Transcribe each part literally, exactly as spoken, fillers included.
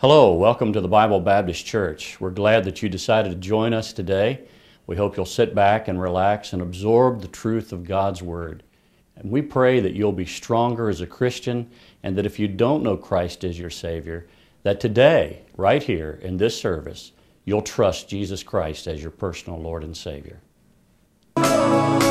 Hello, welcome to the Bible Baptist Church. We're glad that you decided to join us today. We hope you'll sit back and relax and absorb the truth of God's Word. And we pray that you'll be stronger as a Christian, and that if you don't know Christ as your Savior, that today, right here in this service, you'll trust Jesus Christ as your personal Lord and Savior. I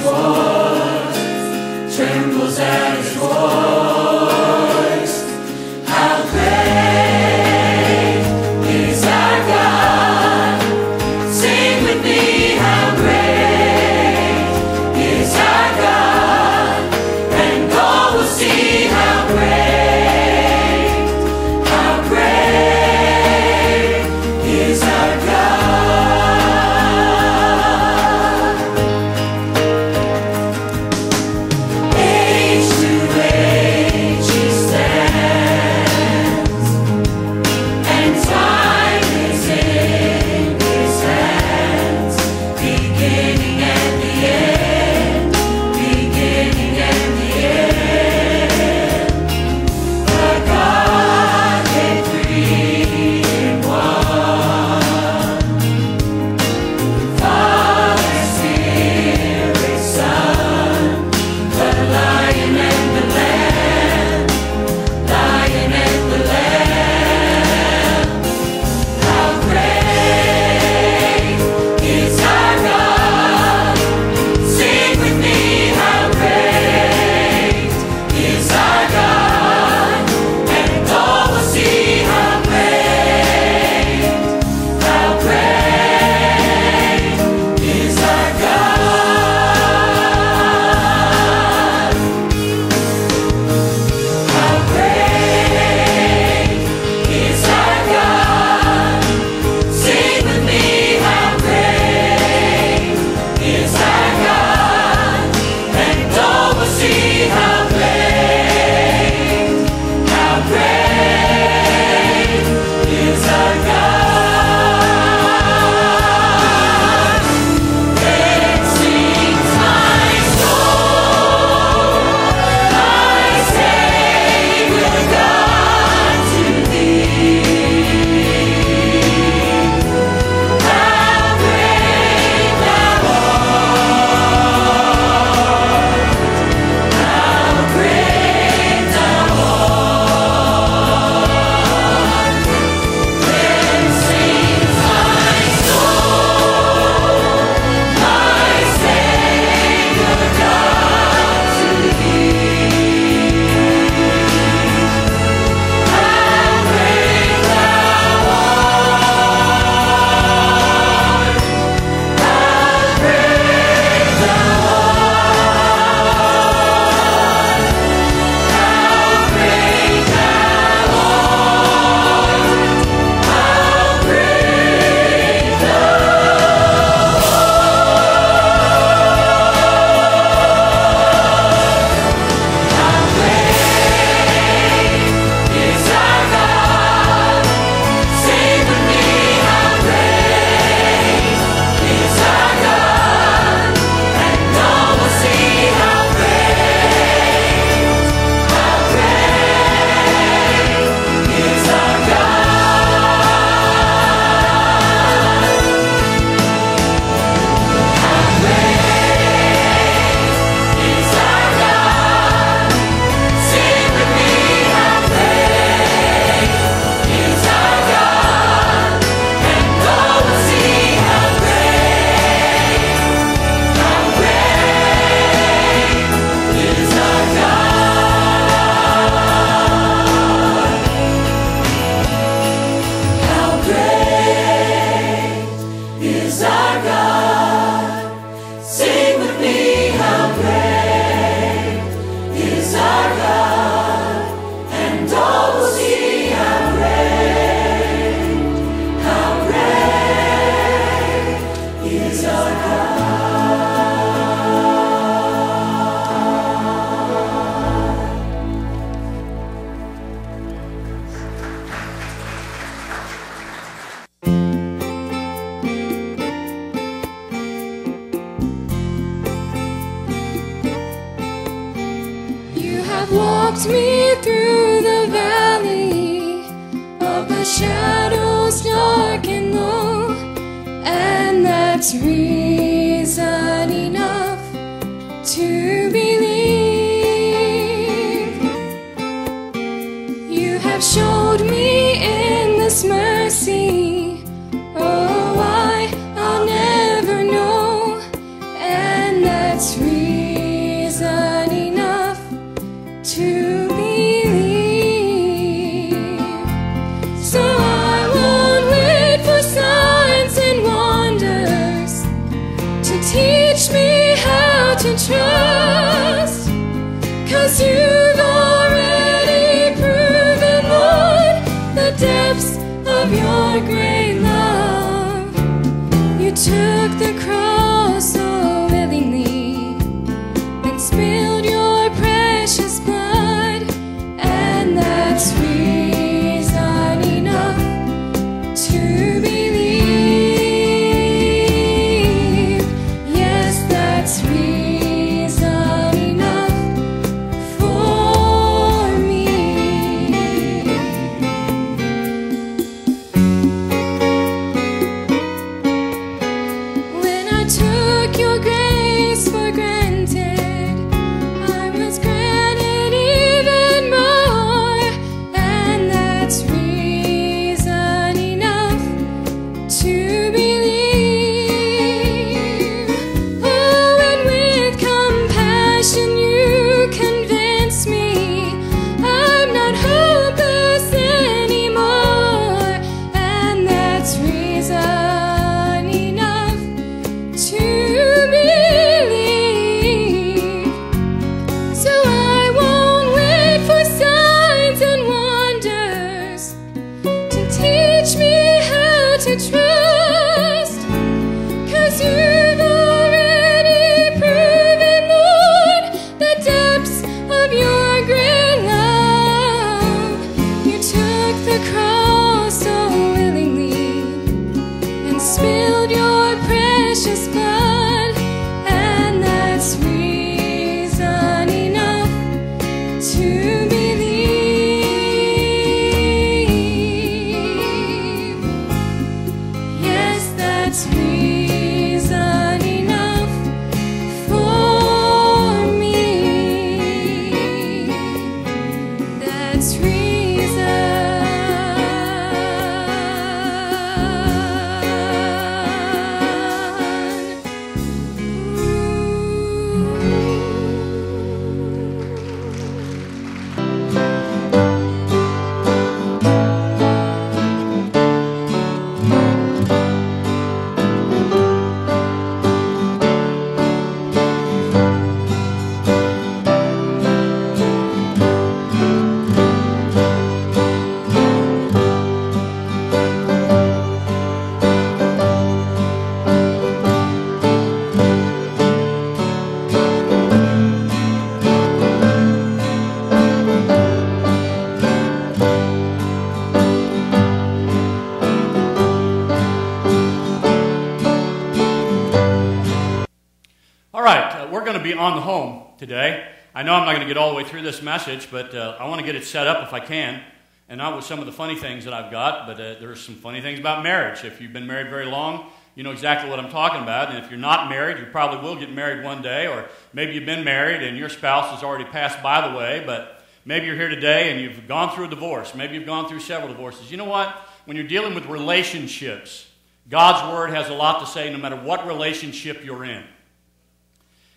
His voice, trembles at His voice. How great is our God? Sing with me, how great is our God? And all will see how great, how great is our God. It's real. On the home today. I know I'm not going to get all the way through this message, but uh, I want to get it set up if I can, and not with some of the funny things that I've got, but uh, there's some funny things about marriage. If you've been married very long, you know exactly what I'm talking about, and if you're not married, you probably will get married one day, or maybe you've been married and your spouse has already passed by the way, but maybe you're here today and you've gone through a divorce. Maybe you've gone through several divorces. You know what? When you're dealing with relationships, God's Word has a lot to say no matter what relationship you're in.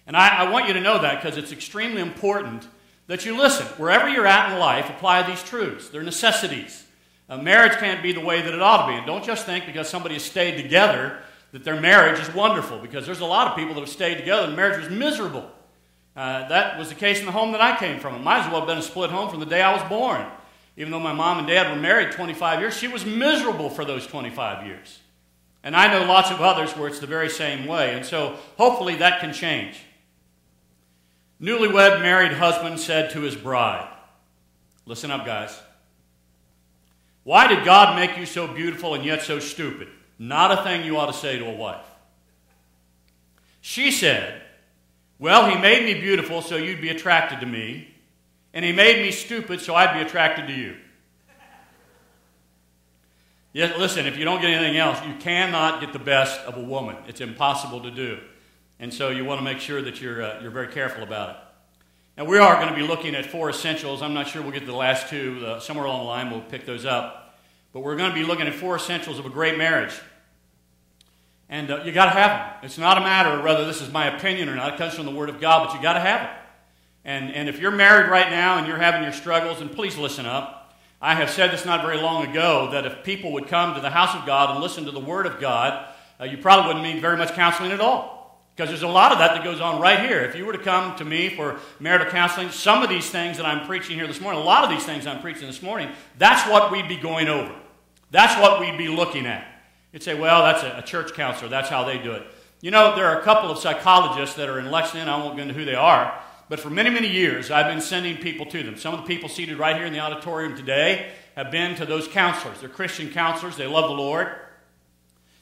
And I, I want you to know that because it's extremely important that you listen. Wherever you're at in life, apply these truths. They're necessities. Uh, marriage can't be the way that it ought to be. And don't just think because somebody has stayed together that their marriage is wonderful, because there's a lot of people that have stayed together and marriage was miserable. Uh, that was the case in the home that I came from. It might as well have been a split home from the day I was born. Even though my mom and dad were married twenty-five years, she was miserable for those twenty-five years. And I know lots of others where it's the very same way. And so hopefully that can change. Newlywed married husband said to his bride, listen up, guys. Why did God make you so beautiful and yet so stupid? Not a thing you ought to say to a wife. She said, well, he made me beautiful so you'd be attracted to me, and he made me stupid so I'd be attracted to you. Yeah, listen, if you don't get anything else, you cannot get the best of a woman. It's impossible to do. And so you want to make sure that you're, uh, you're very careful about it. Now, we are going to be looking at four essentials. I'm not sure we'll get to the last two. Uh, somewhere along the line, we'll pick those up. But we're going to be looking at four essentials of a great marriage. And uh, you got to have them. It's not a matter of whether this is my opinion or not. It comes from the Word of God, but you got to have it. And, and if you're married right now and you're having your struggles, then please listen up. I have said this not very long ago, that if people would come to the house of God and listen to the Word of God, uh, you probably wouldn't need very much counseling at all. Because there's a lot of that that goes on right here. If you were to come to me for marital counseling, some of these things that I'm preaching here this morning, a lot of these things I'm preaching this morning, that's what we'd be going over. That's what we'd be looking at. You'd say, well, that's a, a church counselor. That's how they do it. You know, there are a couple of psychologists that are in Lexington. I won't go into who they are. But for many, many years, I've been sending people to them. Some of the people seated right here in the auditorium today have been to those counselors. They're Christian counselors. They love the Lord.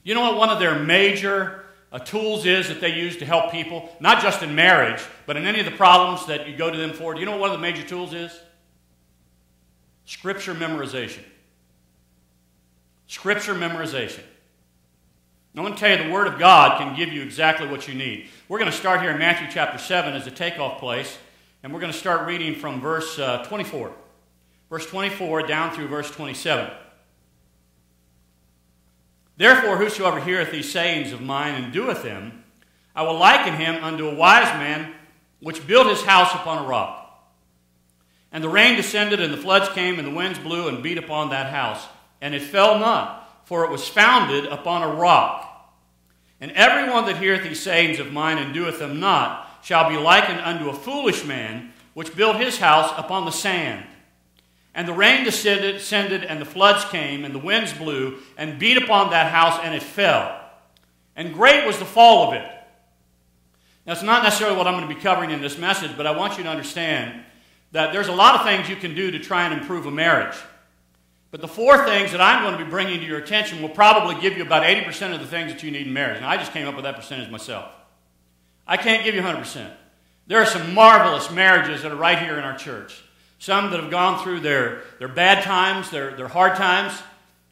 You know what one of their major uh, tools is that they use to help people? Not just in marriage, but in any of the problems that you go to them for. Do you know what one of the major tools is? Scripture memorization. Scripture memorization. I want to tell you, the Word of God can give you exactly what you need. We're going to start here in Matthew chapter seven as a takeoff place, and we're going to start reading from verse uh, twenty-four. Verse twenty-four down through verse twenty-seven. Therefore, whosoever heareth these sayings of mine and doeth them, I will liken him unto a wise man which built his house upon a rock. And the rain descended, and the floods came, and the winds blew, and beat upon that house. And it fell not, for it was founded upon a rock. And everyone that heareth these sayings of mine and doeth them not shall be likened unto a foolish man which built his house upon the sand. And the rain descended, and the floods came, and the winds blew, and beat upon that house, and it fell. And great was the fall of it. Now, it's not necessarily what I'm going to be covering in this message, but I want you to understand that there's a lot of things you can do to try and improve a marriage. But the four things that I'm going to be bringing to your attention will probably give you about eighty percent of the things that you need in marriage. Now, I just came up with that percentage myself. I can't give you one hundred percent. There are some marvelous marriages that are right here in our church. Some that have gone through their, their bad times, their, their hard times,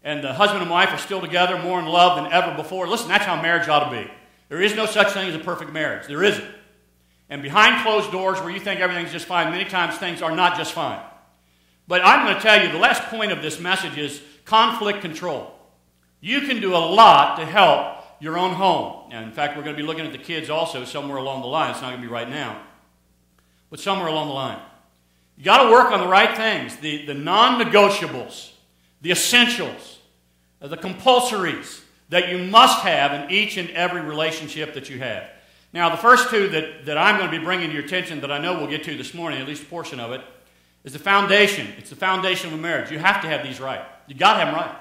and the husband and wife are still together, more in love than ever before. Listen, that's how marriage ought to be. There is no such thing as a perfect marriage. There isn't. And behind closed doors where you think everything's just fine, many times things are not just fine. But I'm going to tell you, the last point of this message is conflict control. You can do a lot to help your own home. And in fact, we're going to be looking at the kids also somewhere along the line. It's not going to be right now, but somewhere along the line. You've got to work on the right things, the, the non-negotiables, the essentials, the compulsories that you must have in each and every relationship that you have. Now, the first two that, that I'm going to be bringing to your attention that I know we'll get to this morning, at least a portion of it, is the foundation. It's the foundation of a marriage. You have to have these right. You've got to have them right.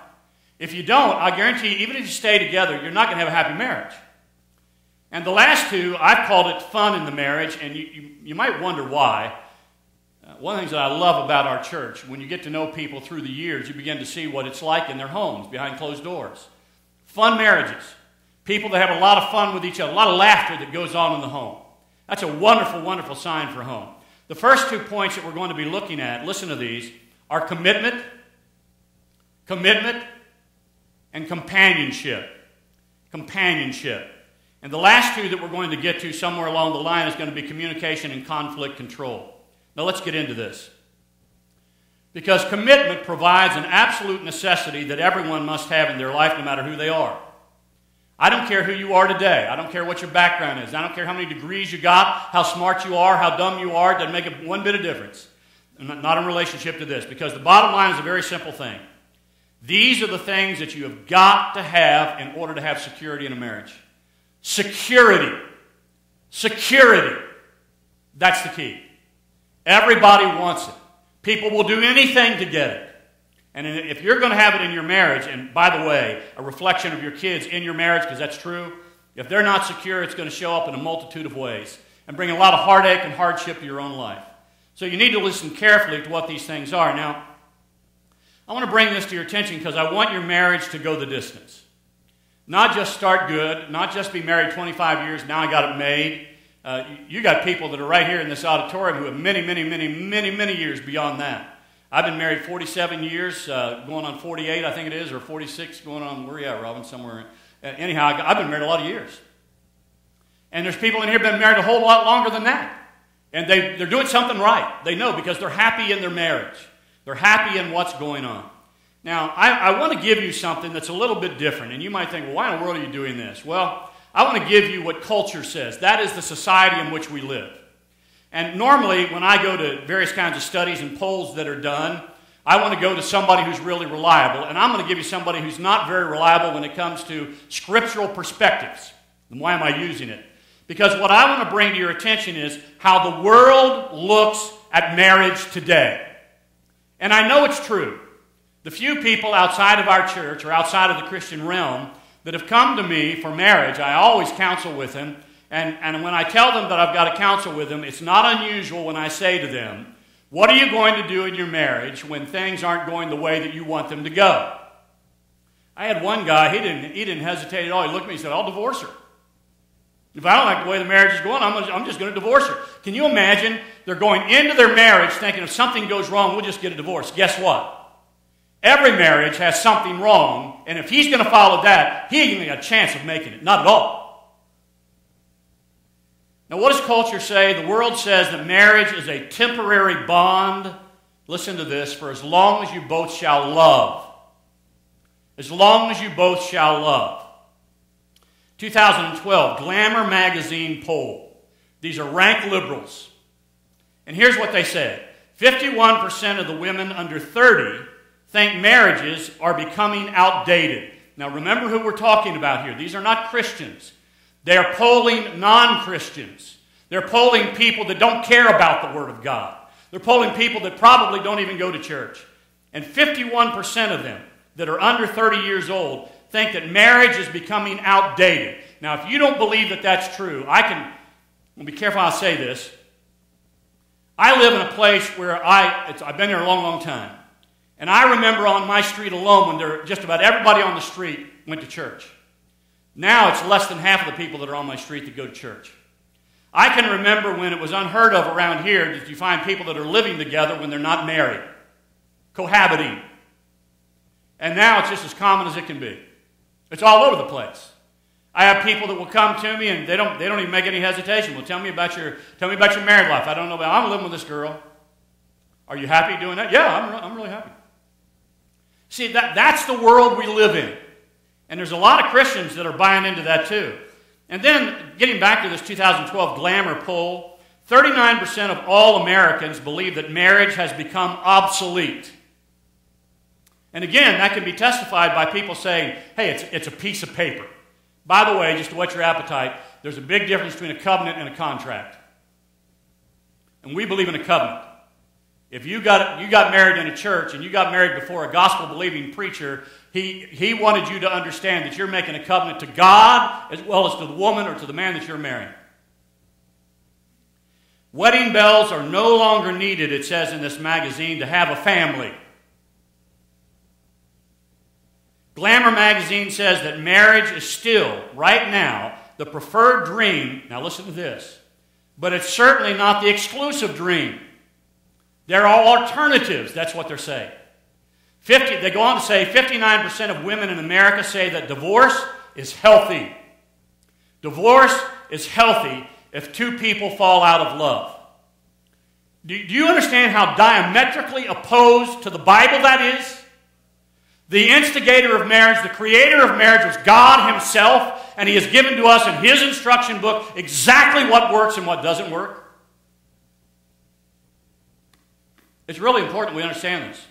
If you don't, I guarantee you, even if you stay together, you're not going to have a happy marriage. And the last two, I've called it fun in the marriage, and you, you, you might wonder why. Uh, one of the things that I love about our church, when you get to know people through the years, you begin to see what it's like in their homes, behind closed doors. Fun marriages. People that have a lot of fun with each other, a lot of laughter that goes on in the home. That's a wonderful, wonderful sign for home. The first two points that we're going to be looking at, listen to these, are commitment, commitment, and companionship. Companionship. And the last two that we're going to get to somewhere along the line is going to be communication and conflict control. Now let's get into this. Because commitment provides an absolute necessity that everyone must have in their life, no matter who they are. I don't care who you are today. I don't care what your background is. I don't care how many degrees you got, how smart you are, how dumb you are. It doesn't make one bit of difference. Not in relationship to this. Because the bottom line is a very simple thing. These are the things that you have got to have in order to have security in a marriage. Security. Security. That's the key. Everybody wants it. People will do anything to get it. And if you're going to have it in your marriage, and by the way, a reflection of your kids in your marriage, because that's true, if they're not secure, it's going to show up in a multitude of ways and bring a lot of heartache and hardship to your own life. So you need to listen carefully to what these things are. Now, I want to bring this to your attention because I want your marriage to go the distance. Not just start good, not just be married twenty-five years, now I got it made. Uh, you got people that are right here in this auditorium who have many, many, many, many, many years beyond that. I've been married forty-seven years, uh, going on forty-eight, I think it is, or forty-six, going on, where are you at, Robin, somewhere. Uh, anyhow, I, I've been married a lot of years. And there's people in here who have been married a whole lot longer than that. And they, they're doing something right. They know because they're happy in their marriage. They're happy in what's going on. Now, I, I want to give you something that's a little bit different. And you might think, well, why in the world are you doing this? Well, I want to give you what culture says. That is the society in which we live. And normally, when I go to various kinds of studies and polls that are done, I want to go to somebody who's really reliable. And I'm going to give you somebody who's not very reliable when it comes to scriptural perspectives. And why am I using it? Because what I want to bring to your attention is how the world looks at marriage today. And I know it's true. The few people outside of our church or outside of the Christian realm that have come to me for marriage, I always counsel with them. And, and when I tell them that I've got to counsel with them, it's not unusual when I say to them, what are you going to do in your marriage when things aren't going the way that you want them to go? I had one guy, he didn't, he didn't hesitate at all. He looked at me and said, I'll divorce her. If I don't like the way the marriage is going, I'm, gonna, I'm just going to divorce her. Can you imagine? They're going into their marriage thinking if something goes wrong, we'll just get a divorce. Guess what? Every marriage has something wrong, and if he's going to follow that, he ain't got a chance of making it. Not at all. Now, what does culture say? The world says that marriage is a temporary bond. Listen to this. For as long as you both shall love. As long as you both shall love. twenty twelve, Glamour magazine poll. These are rank liberals. And here's what they said. fifty-one percent of the women under thirty think marriages are becoming outdated. Now remember who we're talking about here. These are not Christians. They're polling non-Christians. They're polling people that don't care about the Word of God. They're polling people that probably don't even go to church. And fifty-one percent of them that are under thirty years old think that marriage is becoming outdated. Now, if you don't believe that that's true, I can, I'll be careful how I say this. I live in a place where I, it's, I've been there a long, long time. And I remember on my street alone when there, just about everybody on the street went to church. Now it's less than half of the people that are on my street that go to church. I can remember when it was unheard of around here that you find people that are living together when they're not married, cohabiting. And now it's just as common as it can be. It's all over the place. I have people that will come to me and they don't, they don't even make any hesitation. Well, tell me about your, tell me about your married life. I don't know about, I'm living with this girl. Are you happy doing that? Yeah, I'm, re- I'm really happy. See, that, that's the world we live in. And there's a lot of Christians that are buying into that too. And then, getting back to this twenty twelve Glamour poll, thirty-nine percent of all Americans believe that marriage has become obsolete. And again, that can be testified by people saying, hey, it's, it's a piece of paper. By the way, just to whet your appetite, there's a big difference between a covenant and a contract. And we believe in a covenant. If you got, you got married in a church and you got married before a gospel-believing preacher, he, he wanted you to understand that you're making a covenant to God as well as to the woman or to the man that you're marrying. Wedding bells are no longer needed, it says in this magazine, to have a family. Glamour magazine says that marriage is still, right now, the preferred dream. Now listen to this. But it's certainly not the exclusive dream. There are alternatives. That's what they're saying. fifty, they go on to say fifty-nine percent of women in America say that divorce is healthy. Divorce is healthy if two people fall out of love. Do, do you understand how diametrically opposed to the Bible that is? The instigator of marriage, the creator of marriage was God himself, and he has given to us in his instruction book exactly what works and what doesn't work. It's really important we understand this.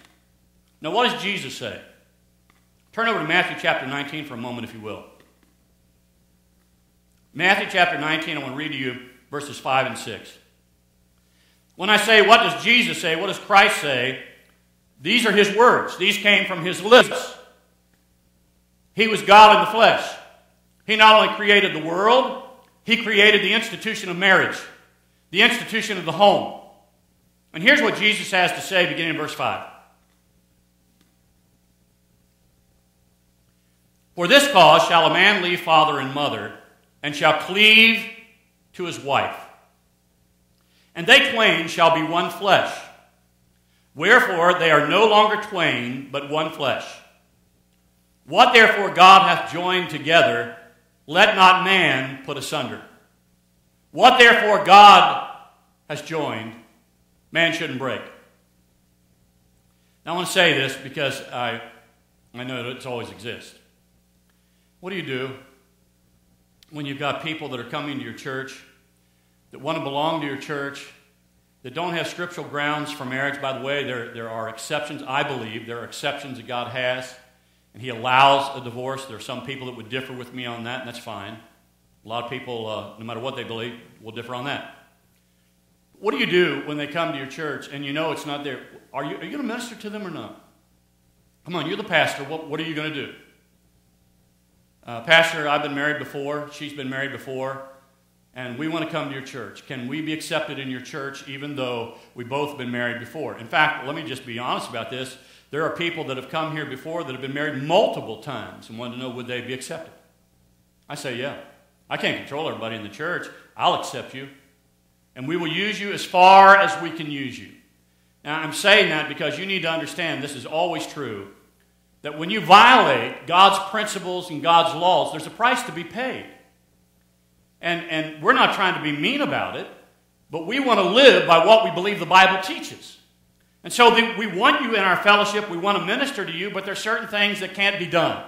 Now, what does Jesus say? Turn over to Matthew chapter nineteen for a moment, if you will. Matthew chapter nineteen, I want to read to you verses five and six. When I say, what does Jesus say, what does Christ say? These are his words. These came from his lips. He was God in the flesh. He not only created the world, he created the institution of marriage, the institution of the home. And here's what Jesus has to say beginning in verse five. For this cause shall a man leave father and mother, and shall cleave to his wife. And they twain shall be one flesh. Wherefore they are no longer twain, but one flesh. What therefore God hath joined together, let not man put asunder. What therefore God has joined, man shouldn't break. Now I want to say this because I, I know that it's always exists. What do you do when you've got people that are coming to your church, that want to belong to your church, that don't have scriptural grounds for marriage? By the way, there, there are exceptions. I believe there are exceptions that God has, and he allows a divorce. There are some people that would differ with me on that, and that's fine. A lot of people, uh, no matter what they believe, will differ on that. What do you do when they come to your church and you know it's not there? Are you, are you going to minister to them or not? Come on, you're the pastor. What, what are you going to do? Uh, Pastor, I've been married before. She's been married before. And we want to come to your church. Can we be accepted in your church even though we've both been married before? In fact, let me just be honest about this. There are people that have come here before that have been married multiple times and want to know, would they be accepted? I say, yeah. I can't control everybody in the church. I'll accept you. And we will use you as far as we can use you. Now, I'm saying that because you need to understand this is always true, that when you violate God's principles and God's laws, there's a price to be paid. And, and we're not trying to be mean about it, but we want to live by what we believe the Bible teaches. And so the, we want you in our fellowship, we want to minister to you, but there are certain things that can't be done.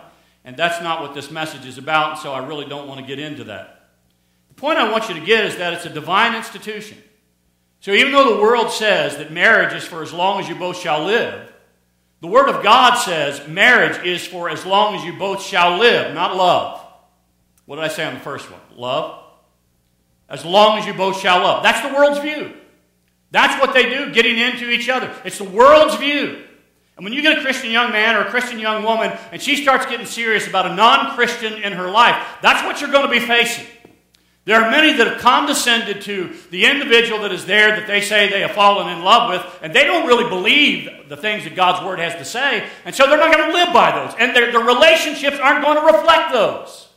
And that's not what this message is about, and so I really don't want to get into that. The point I want you to get is that it's a divine institution. So even though the world says that marriage is for as long as you both shall live, the Word of God says marriage is for as long as you both shall live, not love. What did I say on the first one? Love. As long as you both shall love. That's the world's view. That's what they do, getting into each other. It's the world's view. And when you get a Christian young man or a Christian young woman, and she starts getting serious about a non-Christian in her life, that's what you're going to be facing. There are many that have condescended to the individual that is there that they say they have fallen in love with, and they don't really believe the things that God's Word has to say, and so they're not going to live by those. And their, their relationships aren't going to reflect those.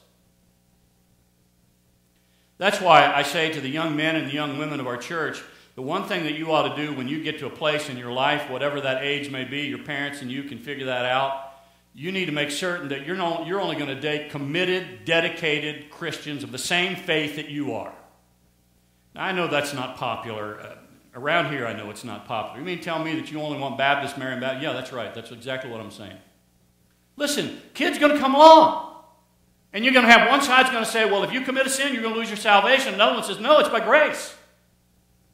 That's why I say to the young men and the young women of our church, the one thing that you ought to do when you get to a place in your life, whatever that age may be, your parents and you can figure that out, you need to make certain that you're, not, you're only going to date committed, dedicated Christians of the same faith that you are. Now, I know that's not popular. Uh, around here, I know it's not popular. You mean tell me that you only want Baptists marrying Baptists? Yeah, that's right. That's exactly what I'm saying. Listen, kids are going to come along. And you're going to have one side's going to say, well, if you commit a sin, you're going to lose your salvation. Another one says, no, it's by grace.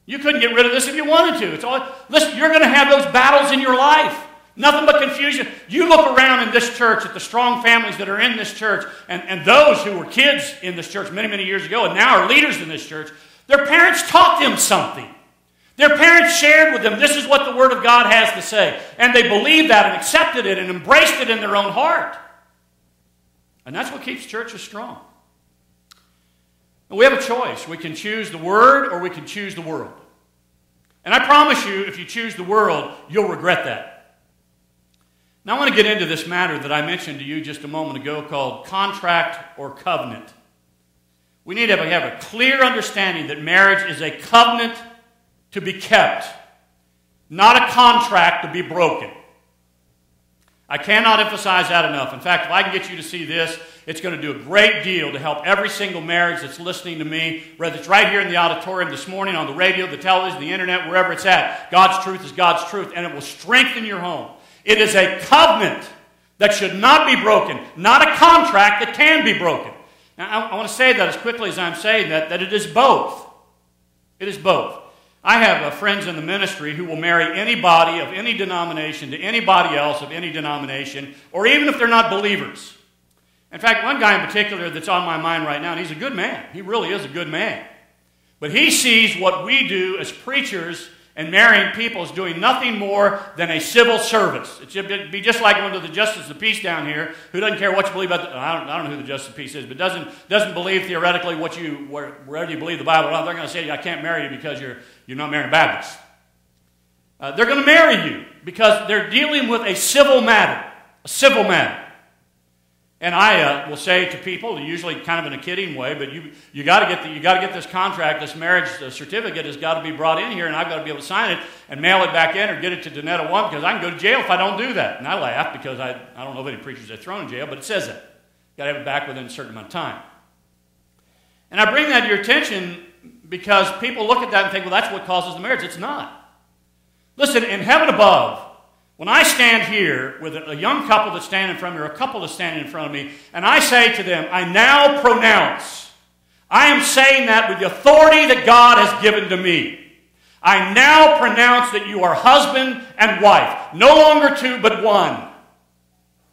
You couldn't get rid of this if you wanted to. It's all, listen, you're going to have those battles in your life. Nothing but confusion. You look around in this church at the strong families that are in this church, and, and those who were kids in this church many, many years ago and now are leaders in this church, their parents taught them something. Their parents shared with them, this is what the Word of God has to say. And they believed that and accepted it and embraced it in their own heart. And that's what keeps churches strong. And we have a choice. We can choose the Word or we can choose the world. And I promise you, if you choose the world, you'll regret that. Now I want to get into this matter that I mentioned to you just a moment ago called contract or covenant. We need to have a clear understanding that marriage is a covenant to be kept, not a contract to be broken. I cannot emphasize that enough. In fact, if I can get you to see this, it's going to do a great deal to help every single marriage that's listening to me, whether it's right here in the auditorium this morning, on the radio, the television, the internet, wherever it's at. God's truth is God's truth, and it will strengthen your home. It is a covenant that should not be broken, not a contract that can be broken. Now, I want to say that as quickly as I'm saying that, that it is both. It is both. I have uh, friends in the ministry who will marry anybody of any denomination to anybody else of any denomination, or even if they're not believers. In fact, one guy in particular that's on my mind right now, and he's a good man. He really is a good man. But he sees what we do as preachers and marrying people as doing nothing more than a civil service. It should be just like going to the Justice of the Peace down here who doesn't care what you believe about the, I don't, I don't know who the Justice of the Peace is, but doesn't, doesn't believe theoretically what you, wherever you believe the Bible, they're going to say, I can't marry you because you're, you're not marrying Baptists. Uh, they're going to marry you because they're dealing with a civil matter. A civil matter. And I uh, will say to people, usually kind of in a kidding way, but you you got to get the, you got to get this contract, this marriage certificate has got to be brought in here, and I've got to be able to sign it and mail it back in or get it to Donetta One because I can go to jail if I don't do that. And I laugh because I, I don't know of any preachers that are thrown in jail, but it says that. Got to have it back within a certain amount of time. And I bring that to your attention because people look at that and think, well, that's what causes the marriage. It's not. Listen, in heaven above, when I stand here with a young couple that's standing in front of me or a couple that's standing in front of me, and I say to them, I now pronounce, I am saying that with the authority that God has given to me. I now pronounce that you are husband and wife, no longer two but one.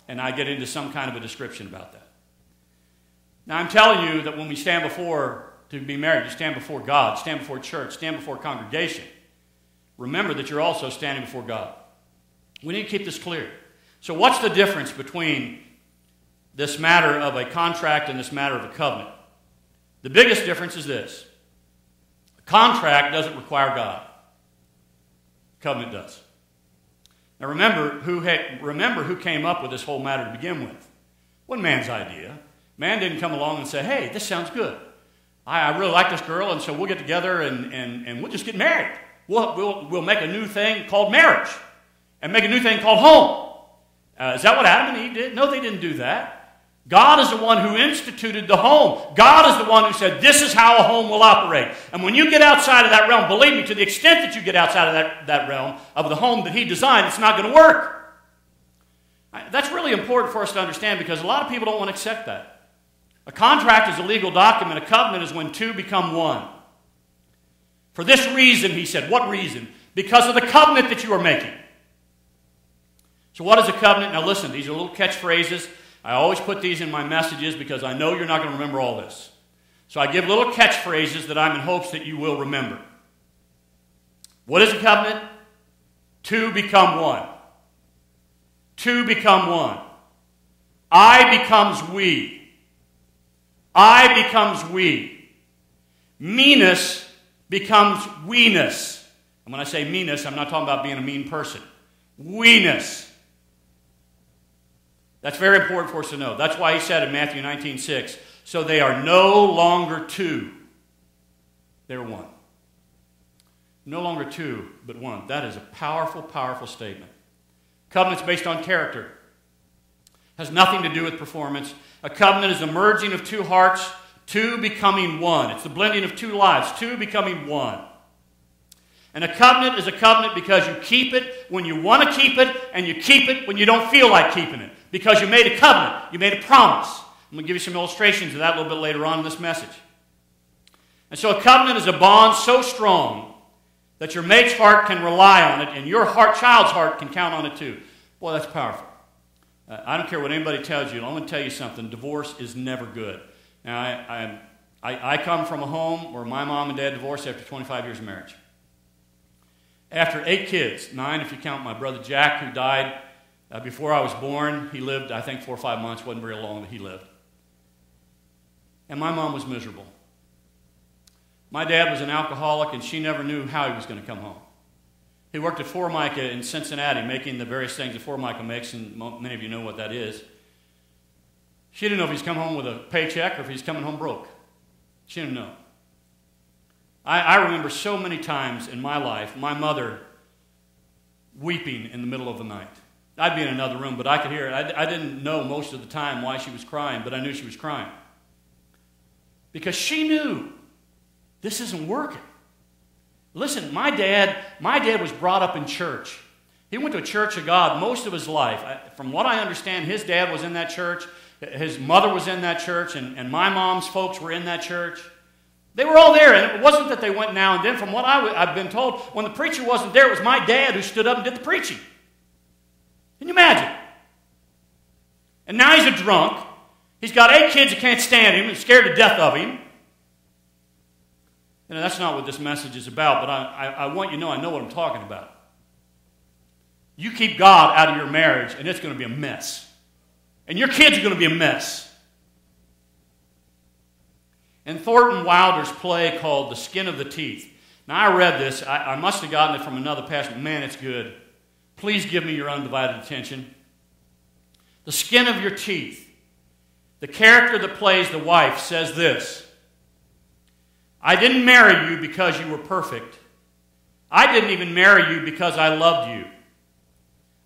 And I get into some kind of a description about that. Now I'm telling you that when we stand before to be married, you stand before God, stand before church, stand before congregation. Remember that you're also standing before God. We need to keep this clear. So what's the difference between this matter of a contract and this matter of a covenant. The biggest difference is this. A contract doesn't require God. Covenant does. Now remember who, had, remember who came up with this whole matter to begin with. It wasn't man's idea. Man didn't come along and say, hey, this sounds good. I, I really like this girl, and so we'll get together and, and, and we'll just get married. We'll, we'll, we'll make a new thing called marriage and make a new thing called home. Uh, is that what Adam and Eve did? No, they didn't do that. God is the one who instituted the home. God is the one who said, this is how a home will operate. And when you get outside of that realm, believe me, to the extent that you get outside of that, that realm of the home that he designed, it's not going to work. That's really important for us to understand because a lot of people don't want to accept that. A contract is a legal document. A covenant is when two become one. For this reason, he said. What reason? Because of the covenant that you are making. So what is a covenant? Now listen, these are little catchphrases. I always put these in my messages because I know you're not going to remember all this. So I give little catchphrases that I'm in hopes that you will remember. What is a covenant? Two become one. Two become one. I becomes we. I becomes we. Meanness becomes weeness. And when I say meanness, I'm not talking about being a mean person. Weeness. That's very important for us to know. That's why he said in Matthew nineteen six, so they are no longer two. They're one. No longer two, but one. That is a powerful, powerful statement. Covenant's based on character. Has nothing to do with performance. A covenant is the merging of two hearts, two becoming one. It's the blending of two lives, two becoming one. And a covenant is a covenant because you keep it when you want to keep it, and you keep it when you don't feel like keeping it. Because you made a covenant. You made a promise. I'm going to give you some illustrations of that a little bit later on in this message. And so a covenant is a bond so strong that your mate's heart can rely on it, and your heart, child's heart can count on it too. Boy, that's powerful. Uh, I don't care what anybody tells you. I'm going to tell you something. Divorce is never good. Now, I, I, I come from a home where my mom and dad divorced after twenty-five years of marriage. After eight kids, nine if you count my brother Jack, who died uh, before I was born. He lived, I think, four or five months. Wasn't very long that he lived. And my mom was miserable. My dad was an alcoholic, and she never knew how he was going to come home. He worked at Formica in Cincinnati, making the various things that Formica makes, and many of you know what that is. She didn't know if he's come home with a paycheck or if he's coming home broke. She didn't know. I remember so many times in my life, my mother weeping in the middle of the night. I'd be in another room, but I could hear it. I, I didn't know most of the time why she was crying, but I knew she was crying. Because she knew, this isn't working. Listen, my dad, my dad was brought up in church. He went to a Church of God most of his life. I, from what I understand, his dad was in that church, his mother was in that church, and, and my mom's folks were in that church. They were all there, and it wasn't that they went now and then. From what I w- I've been told, when the preacher wasn't there, it was my dad who stood up and did the preaching. Can you imagine? And now he's a drunk. He's got eight kids that can't stand him and scared to death of him. And that's not what this message is about, but I, I, I want you to know I know what I'm talking about. You keep God out of your marriage, and it's going to be a mess. And your kids are going to be a mess. And Thornton Wilder's play called The Skin of the Teeth. Now, I read this. I, I must have gotten it from another pastor. Man, it's good. Please give me your undivided attention. The Skin of Your Teeth. The character that plays the wife says this. I didn't marry you because you were perfect. I didn't even marry you because I loved you.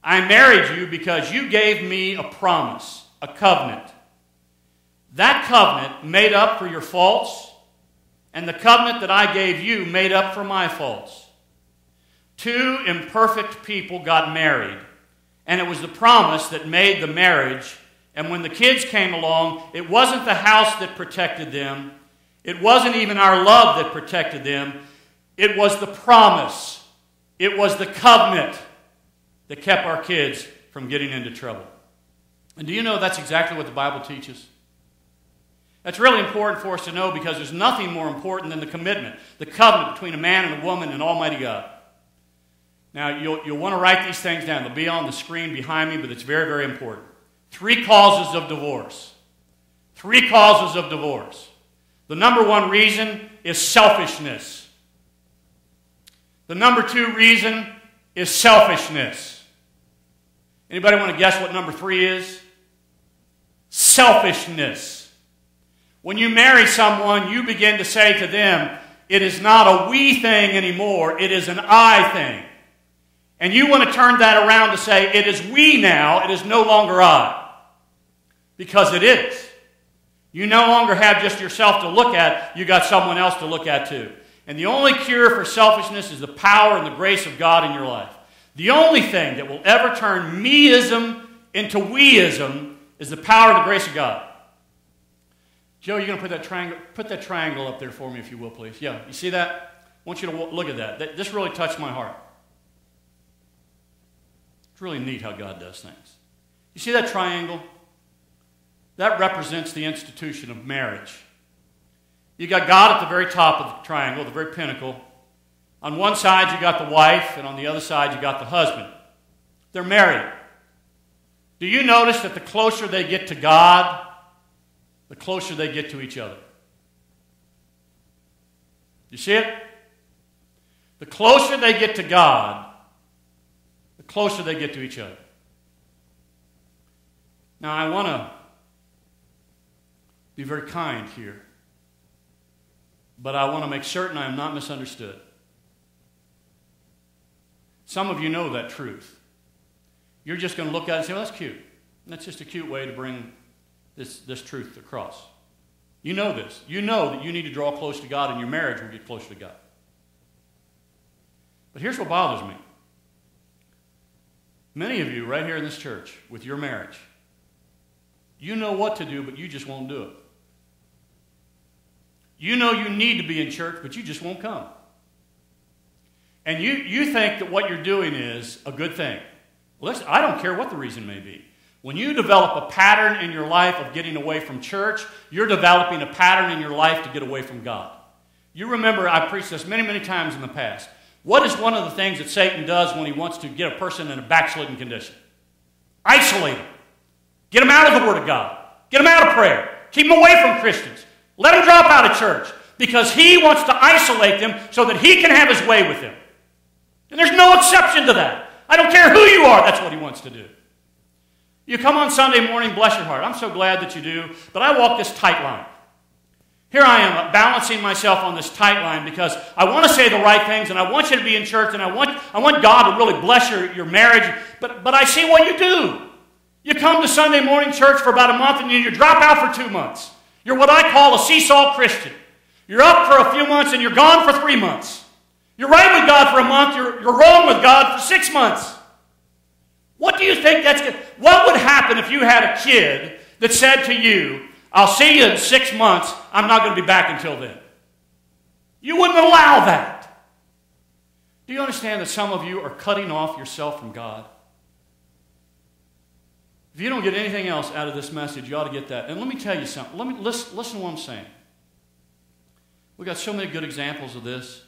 I married you because you gave me a promise, a covenant. That covenant made up for your faults, and the covenant that I gave you made up for my faults. Two imperfect people got married, and it was the promise that made the marriage, and when the kids came along, it wasn't the house that protected them, it wasn't even our love that protected them, it was the promise, it was the covenant that kept our kids from getting into trouble. And do you know that's exactly what the Bible teaches? That's really important for us to know because there's nothing more important than the commitment, the covenant between a man and a woman and Almighty God. Now, you'll, you'll want to write these things down. They'll be on the screen behind me, but it's very, very important. Three causes of divorce. Three causes of divorce. The number one reason is selfishness. The number two reason is selfishness. Anybody want to guess what number three is? Selfishness. When you marry someone, you begin to say to them, it is not a we thing anymore, it is an I thing. And you want to turn that around to say, it is we now, it is no longer I. Because it is. You no longer have just yourself to look at, you got someone else to look at too. And the only cure for selfishness is the power and the grace of God in your life. The only thing that will ever turn meism into weism is the power and the grace of God. Joe, you're going to put that triangle, put that triangle up there for me, if you will, please. Yeah, you see that? I want you to look at that. that this really touched my heart. It's really neat how God does things. You see that triangle? That represents the institution of marriage. You got God at the very top of the triangle, the very pinnacle. On one side, you got the wife, and on the other side, you got the husband. They're married. Do you notice that the closer they get to God, the closer they get to each other? You see it? The closer they get to God, closer they get to each other. Now, I want to be very kind here, but I want to make certain I am not misunderstood. Some of you know that truth. You're just going to look at it and say, well, that's cute. And that's just a cute way to bring this, this truth across. You know this. You know that you need to draw close to God, and your marriage will get closer to God. But here's what bothers me. Many of you right here in this church, with your marriage, you know what to do, but you just won't do it. You know you need to be in church, but you just won't come. And you, you think that what you're doing is a good thing. Listen, I don't care what the reason may be. When you develop a pattern in your life of getting away from church, you're developing a pattern in your life to get away from God. You remember, I preached this many, many times in the past. What is one of the things that Satan does when he wants to get a person in a backslidden condition? Isolate them. Get them out of the Word of God. Get them out of prayer. Keep them away from Christians. Let them drop out of church, because he wants to isolate them so that he can have his way with them. And there's no exception to that. I don't care who you are, that's what he wants to do. You come on Sunday morning, bless your heart. I'm so glad that you do, but I walk this tight line. Here I am balancing myself on this tight line, because I want to say the right things, and I want you to be in church, and I want, I want God to really bless your, your marriage, but, but I see what you do. You come to Sunday morning church for about a month, and you drop out for two months. You're what I call a seesaw Christian. You're up for a few months, and you're gone for three months. You're right with God for a month, you're, you're wrong with God for six months. What do you think that's good? What would happen if you had a kid that said to you, I'll see you in six months. I'm not going to be back until then. You wouldn't allow that. Do you understand that some of you are cutting off yourself from God? If you don't get anything else out of this message, you ought to get that. And let me tell you something. Let me listen, listen to what I'm saying. We've got so many good examples of this.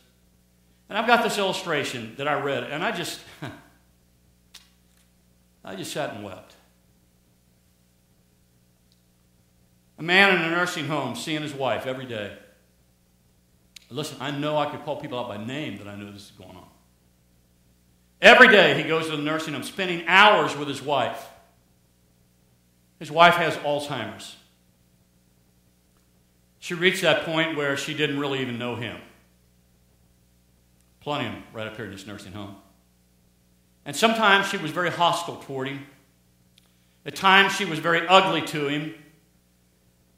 And I've got this illustration that I read, and I just, I just sat and wept. A man in a nursing home seeing his wife every day. Listen, I know I could call people out by name that I know this is going on. Every day he goes to the nursing home, spending hours with his wife. His wife has Alzheimer's. She reached that point where she didn't really even know him. Plenty of them right up here in this nursing home. And sometimes she was very hostile toward him. At times she was very ugly to him.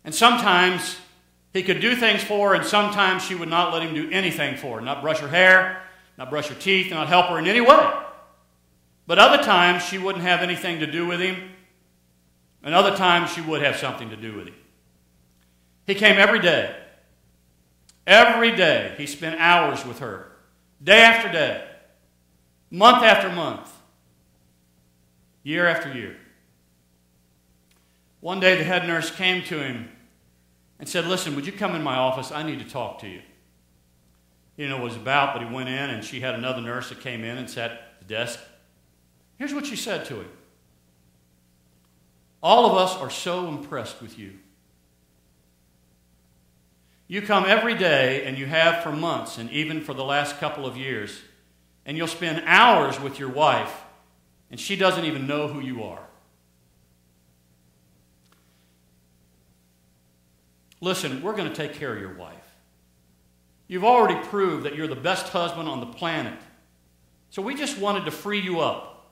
And sometimes he could do things for her, and sometimes she would not let him do anything for her. Not brush her hair, not brush her teeth, not help her in any way. But other times she wouldn't have anything to do with him, and other times she would have something to do with him. He came every day. Every day he spent hours with her. Day after day. Month after month. Year after year. One day the head nurse came to him and said, listen, would you come in my office? I need to talk to you. He didn't know what it was about, but he went in, and she had another nurse that came in and sat at the desk. Here's what she said to him. All of us are so impressed with you. You come every day, and you have for months, and even for the last couple of years, and you'll spend hours with your wife, and she doesn't even know who you are. Listen, we're going to take care of your wife. You've already proved that you're the best husband on the planet. So we just wanted to free you up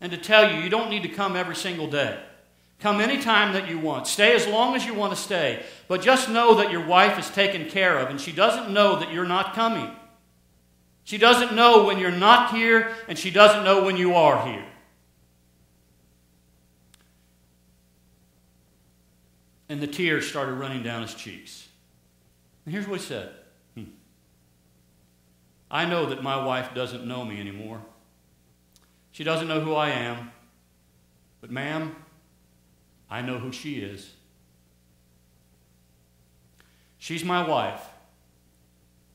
and to tell you you don't need to come every single day. Come anytime that you want. Stay as long as you want to stay. But just know that your wife is taken care of, and she doesn't know that you're not coming. She doesn't know when you're not here, and she doesn't know when you are here. And the tears started running down his cheeks. And here's what he said. Hmm. I know that my wife doesn't know me anymore. She doesn't know who I am. But ma'am, I know who she is. She's my wife.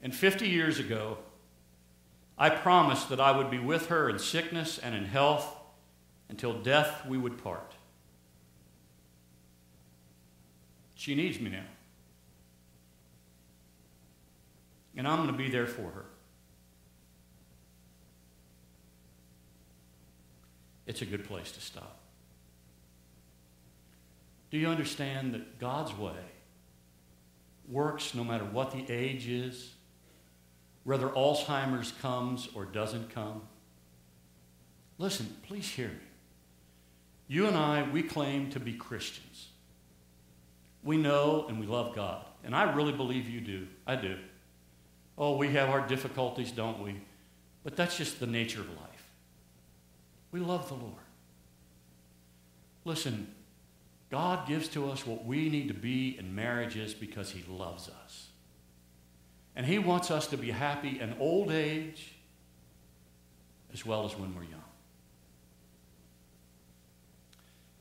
And fifty years ago, I promised that I would be with her in sickness and in health until death we would part. She needs me now. And I'm going to be there for her. It's a good place to stop. Do you understand that God's way works no matter what the age is, whether Alzheimer's comes or doesn't come? Listen, please hear me. You and I, we claim to be Christians. We know and we love God. And I really believe you do. I do. Oh, we have our difficulties, don't we? But that's just the nature of life. We love the Lord. Listen, God gives to us what we need to be in marriages because He loves us. And He wants us to be happy in old age as well as when we're young.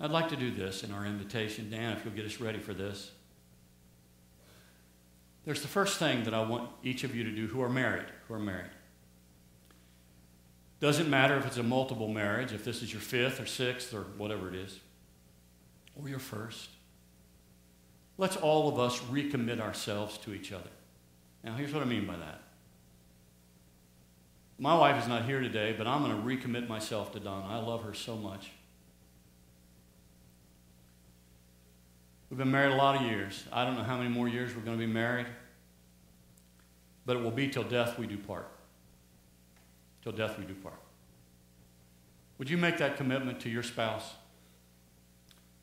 I'd like to do this in our invitation. Dan, if you'll get us ready for this. There's the first thing that I want each of you to do who are married, who are married. Doesn't matter if it's a multiple marriage, if this is your fifth or sixth or whatever it is, or your first. Let's all of us recommit ourselves to each other. Now, here's what I mean by that. My wife is not here today, but I'm going to recommit myself to Donna. I love her so much. We've been married a lot of years. I don't know how many more years we're going to be married. But it will be till death we do part. Till death we do part. Would you make that commitment to your spouse?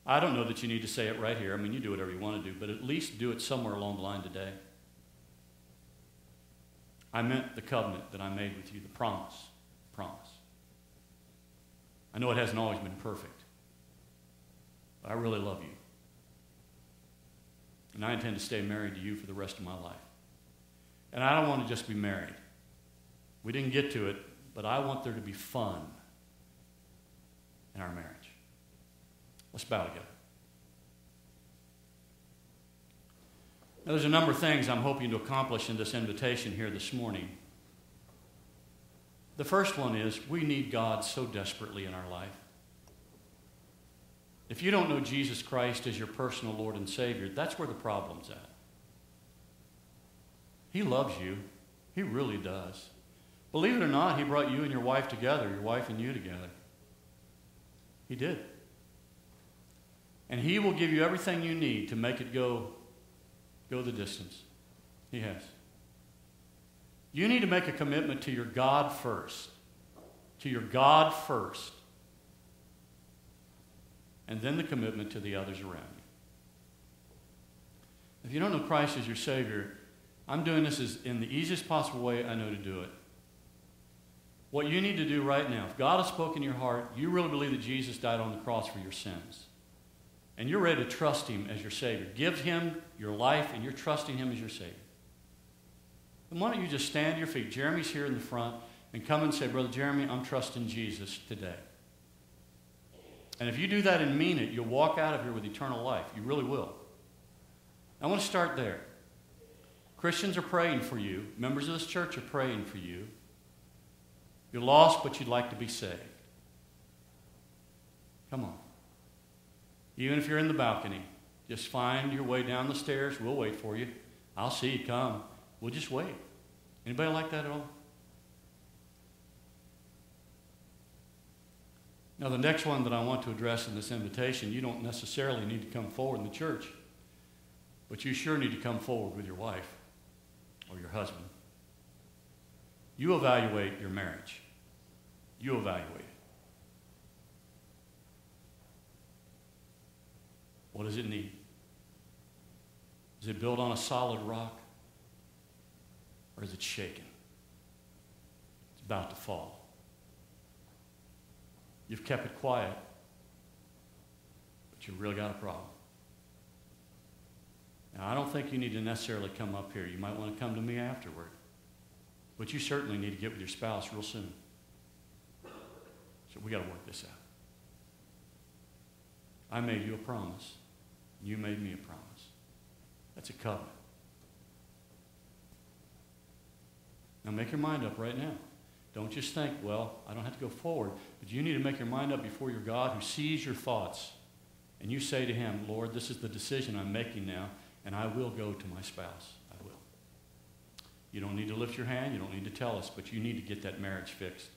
I don't know that you need to say it right here. I mean, you do whatever you want to do, but at least do it somewhere along the line today. I meant the covenant that I made with you, the promise. Promise. I know it hasn't always been perfect, but I really love you. And I intend to stay married to you for the rest of my life. And I don't want to just be married. We didn't get to it, but I want there to be fun in our marriage. Let's bow together. Now, there's a number of things I'm hoping to accomplish in this invitation here this morning. The first one is we need God so desperately in our life. If you don't know Jesus Christ as your personal Lord and Savior, that's where the problem's at. He loves you. He really does. Believe it or not, He brought you and your wife together, your wife and you together. He did. And He will give you everything you need to make it go, go the distance. He has. You need to make a commitment to your God first. To your God first. And then the commitment to the others around you. If you don't know Christ as your Savior, I'm doing this as in the easiest possible way I know to do it. What you need to do right now, if God has spoken to your heart, you really believe that Jesus died on the cross for your sins, and you're ready to trust Him as your Savior. Give Him your life, and you're trusting Him as your Savior. Then why don't you just stand to your feet? Jeremy's here in the front, and come and say, Brother Jeremy, I'm trusting Jesus today. And if you do that and mean it, you'll walk out of here with eternal life. You really will. I want to start there. Christians are praying for you. Members of this church are praying for you. You're lost, but you'd like to be saved. Come on. Even if you're in the balcony, just find your way down the stairs. We'll wait for you. I'll see you come. We'll just wait. Anybody like that at all? Now, the next one that I want to address in this invitation, you don't necessarily need to come forward in the church, but you sure need to come forward with your wife or your husband. You evaluate your marriage. You evaluate it. What does it need? Is it built on a solid rock? Or is it shaken? It's about to fall. You've kept it quiet, but you've really got a problem. Now, I don't think you need to necessarily come up here. You might want to come to me afterward. But you certainly need to get with your spouse real soon. So we got to work this out. I made you a promise. You made me a promise. That's a covenant. Now make your mind up right now. Don't just think, well, I don't have to go forward. But you need to make your mind up before your God who sees your thoughts. And you say to him, Lord, this is the decision I'm making now, and I will go to my spouse. I will. You don't need to lift your hand. You don't need to tell us, but you need to get that marriage fixed.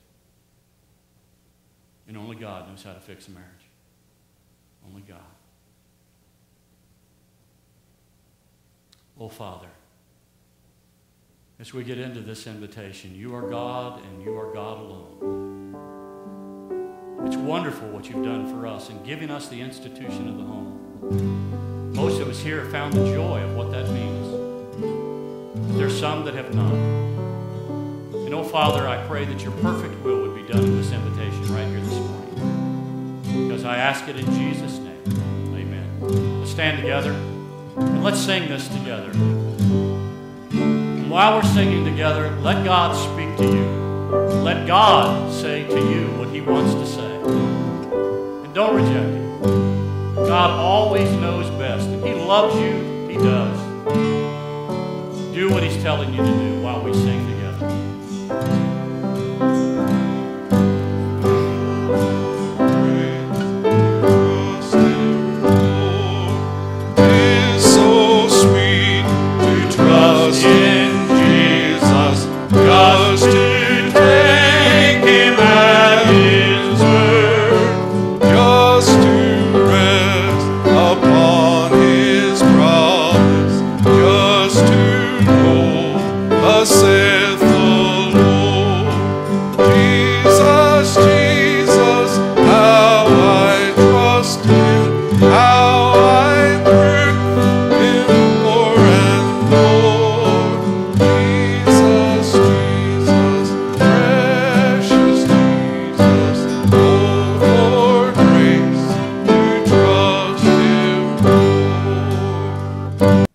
And only God knows how to fix a marriage. Only God. Oh, Father, as we get into this invitation, you are God and you are God alone. It's wonderful what you've done for us in giving us the institution of the home. Most of us here have found the joy of what that means. There's some that have not. And oh, Father, I pray that your perfect will would be done in this invitation right here this morning. Because I ask it in Jesus' name. Amen. Let's stand together and let's sing this together. While we're singing together, let God speak to you. Let God say to you what he wants to say. And don't reject it. God always knows best. If he loves you, he does. Do what he's telling you to do while we sing together.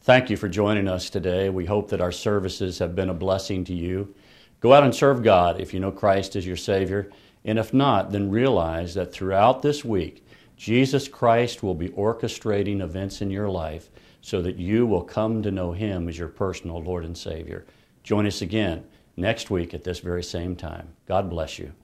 Thank you for joining us today. We hope that our services have been a blessing to you. Go out and serve God if you know Christ as your Savior. And if not, then realize that throughout this week, Jesus Christ will be orchestrating events in your life so that you will come to know Him as your personal Lord and Savior. Join us again next week at this very same time. God bless you.